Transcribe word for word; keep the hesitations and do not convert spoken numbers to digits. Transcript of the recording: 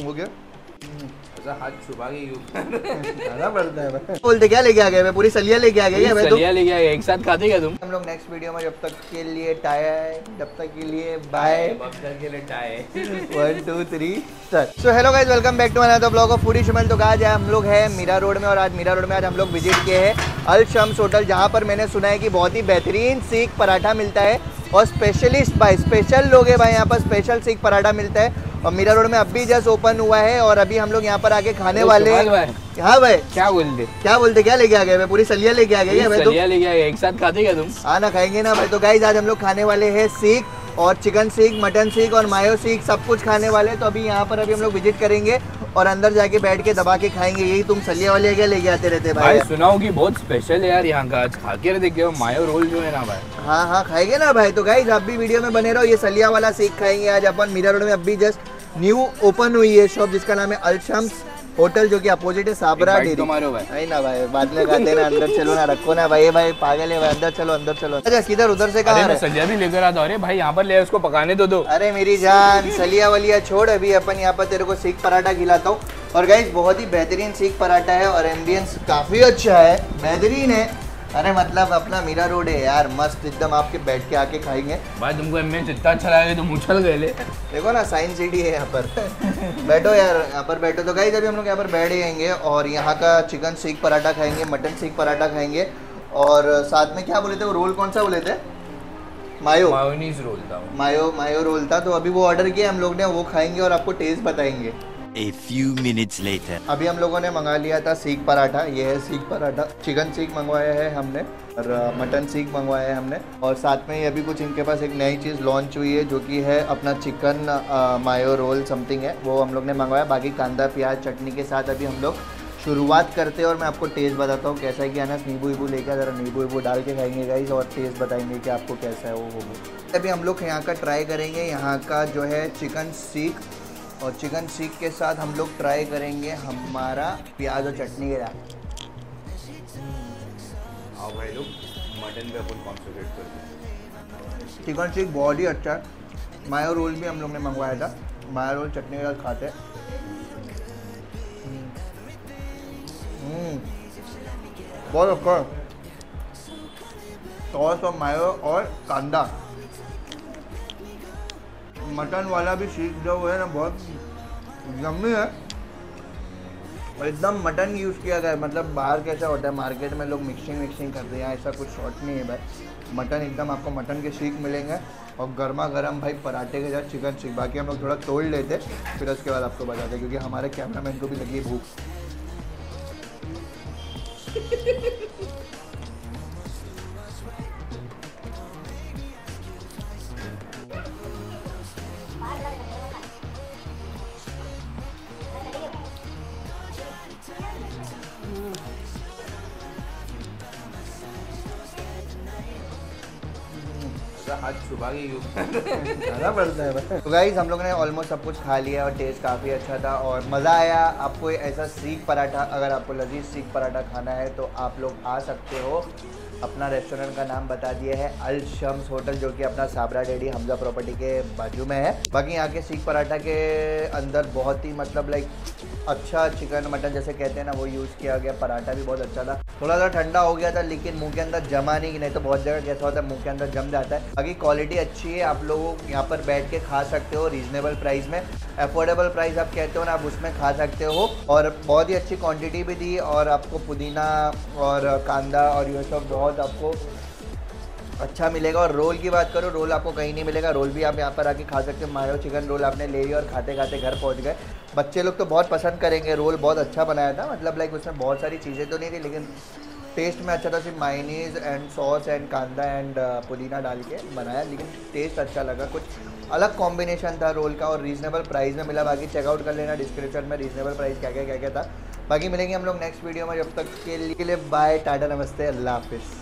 हो गया बोलते क्या लेके आ गए, मैं पूरी सलिया लेके आ गई, सलिया लेके आ गए, एक साथ खाते क्या तुम? हम लोग नेक्स्ट वीडियो में जब तक के लिए टाय, जब तक के लिए बाय, के लिए टाय, one two three start. So hello guys, welcome back to another blog of foodie शुमल। तो आज हम लोग है मीरा रोड में, और आज मीरा रोड में आज हम लोग विजिट किए हैं अल शम्स होटल, जहाँ पर मैंने सुना है कि बहुत ही बेहतरीन सीख पराठा मिलता है, और स्पेशलिस्ट भाई स्पेशल लोग हैं भाई, यहाँ पर स्पेशल सीख पराठा मिलता है, और मीरा रोड में अभी जस्ट ओपन हुआ है, और अभी हम लोग यहाँ पर आके खाने वाले हैं। हाँ भाई क्या बोलते क्या बोलते क्या लेके आ गए, मैं पूरी सलिया लेके आ गई, सलिया लेके आ गए, एक साथ खाते क्या तुम? हाँ ना, खाएंगे ना भाई। तो गाइस आज हम लोग खाने वाले हैं सीख, और चिकन सीख, मटन सीख और मायो सीख, सब कुछ खाने वाले। तो अभी यहाँ पर अभी हम लोग विजिट करेंगे और अंदर जाके बैठ के दबा के खाएंगे। यही तुम सलिया वाले क्या लेके आते रहते भाई? भाई सुनाओ कि बहुत स्पेशल है यार यहाँ का, आज खा के देखते हो मायो रोल जो है ना भाई। हाँ हाँ खाएंगे ना भाई। तो गाइस आप भी वीडियो में बने रहो, ये सलिया वाला सीख खाएंगे आज अपन। मीरा रोड में अभी जस्ट न्यू ओपन हुई है शॉप, जिसका नाम है अल शम्स होटल, जो कि अपोजिट है साबरा डेरी। भाई ना भाई बाद में खाते ना, अंदर चलो ना, रखो ना भाई, भाई पागल है भाई, अंदर चलो अंदर चलो। अच्छा किधर उधर से कहा? अरे सलिया भी लेकर आता। अरे भाई यहाँ पर ले, उसको पकाने दो दो। अरे मेरी जान सलिया वलिया छोड़, अभी अपन यहाँ पर तेरे को सीख पराठा खिलाता हूँ। और गाइस बहुत ही बेहतरीन सीख पराठा है, और एम्बियंस काफी अच्छा है, बेहतरीन है। अरे मतलब अपना मीरा रोड है यार, मस्त एकदम, आपके बैठ के आके खाएंगे भाई। तुमको एम्बियंस इतना अच्छा लगा तुम उछल गए। ले देखो ना साइंस सिटी है यहाँ पर। बैठो यार यहाँ पर बैठो। तो गाइस अभी हम लोग यहाँ पर बैठ जाएंगे और यहाँ का चिकन सीख पराठा खाएंगे, मटन सीख पराठा खाएंगे, और साथ में क्या बोले थे वो रोल, कौन सा बोले थे? मायो मायोनीज रोल था, मायो मायो रोल था। तो अभी वो ऑर्डर किया हम लोग ने, वो खाएंगे और आपको टेस्ट बताएंगे। A few minutes later. अभी हम लोगों ने मंगा लिया था सीख पराठा, ये है सीख पराठा, चिकन सीख मंगवाया है हमने और मटन सीख मंगवाया है हमने, और साथ में ये अभी कुछ इनके पास एक नई चीज़ लॉन्च हुई है जो कि है अपना चिकन आ, मायो रोल समथिंग है, वो हम लोग ने मंगवाया। बाकी कांदा प्याज चटनी के साथ अभी हम लोग शुरुआत करते हैं, और मैं आपको टेस्ट बताता हूँ कैसा है। कि अनस नींबू ईबू लेकर ज़रा नींबू ईबू डाल के खाएंगे गाइस, और टेस्ट बताएंगे कि आपको कैसा है वो होगा। अभी हम लोग यहाँ का ट्राई करेंगे, यहाँ का जो है चिकन सीख, और चिकन सीख के साथ हम लोग ट्राई करेंगे हमारा प्याज और चटनी के साथ। आओ भाई लोग मटन पे अपन कॉन्सेंट्रेट करते हैं। चिकन सीख बहुत ही अच्छा है, मायो रोल भी हम लोग ने मंगवाया था, मायो रोल चटनी के साथ खाते हैं। बहुत अच्छा है, सॉस और मायो और कांदा। मटन वाला भी सीख जो है ना बहुत यम्मी है, और एकदम मटन यूज़ किया गया है। मतलब बाहर कैसा होता है मार्केट में लोग मिक्सिंग मिक्सिंग करते हैं, ऐसा कुछ शॉर्ट नहीं है भाई। मटन एकदम आपको मटन के सीख मिलेंगे, और गर्मा गर्म भाई पराठे के साथ चिकन सीख। बाकी हम लोग थोड़ा तोड़ लेते फिर उसके बाद आपको बताते, क्योंकि हमारे कैमरा मैन को भी लगी भूख। हाथ छुपा के यूज करना पड़ता है। तो गाइस हम लोग ने ऑलमोस्ट सब कुछ खा लिया, और टेस्ट काफ़ी अच्छा था और मज़ा आया। आपको ऐसा सीख पराठा, अगर आपको लजीज सीख पराठा खाना है तो आप लोग आ सकते हो। अपना रेस्टोरेंट का नाम बता दिया है, अल शम्स होटल, जो कि अपना साबरा डेरी हमजा प्रॉपर्टी के बाजू में है। बाकी यहाँ के सीख पराठा के अंदर बहुत ही मतलब लाइक अच्छा चिकन मटन जैसे कहते हैं ना, वो यूज़ किया गया। पराठा भी बहुत अच्छा था, थोड़ा सा ठंडा हो गया था लेकिन मुंह के अंदर जमा नहीं, नहीं तो बहुत जगह कैसा होता है मुंह के अंदर जम जाता है। बाकी क्वालिटी अच्छी है, आप लोग यहाँ पर बैठ के खा सकते हो रीजनेबल प्राइस में, अफोर्डेबल प्राइस आप कहते हो ना, आप उसमें खा सकते हो। और बहुत ही अच्छी क्वांटिटी भी दी, और आपको पुदीना और कांदा और ये सब बहुत आपको अच्छा मिलेगा। और रोल की बात करो, रोल आपको कहीं नहीं मिलेगा, रोल भी आप यहाँ पर आके खा सकते हो। मायो चिकन रोल आपने ले लिया और खाते खाते घर पहुँच गए। बच्चे लोग तो बहुत पसंद करेंगे, रोल बहुत अच्छा बनाया था। मतलब लाइक उसमें बहुत सारी चीज़ें तो नहीं थी लेकिन टेस्ट में अच्छा था, सिर्फ मायोनीज एंड सॉस एंड कांदा एंड पुदीना डाल के बनाया, लेकिन टेस्ट अच्छा लगा। कुछ अलग कॉम्बिनेशन था रोल का, और रीजनेबल प्राइस में मिला। बाकी चेकआउट कर लेना डिस्क्रिप्शन में रीजनेबल प्राइस क्या क्या क्या क्या था। बाकी मिलेंगे हम लोग नेक्स्ट वीडियो में, जब तक के लिए बाय, टाटा नमस्ते, अल्लाह हाफिज़।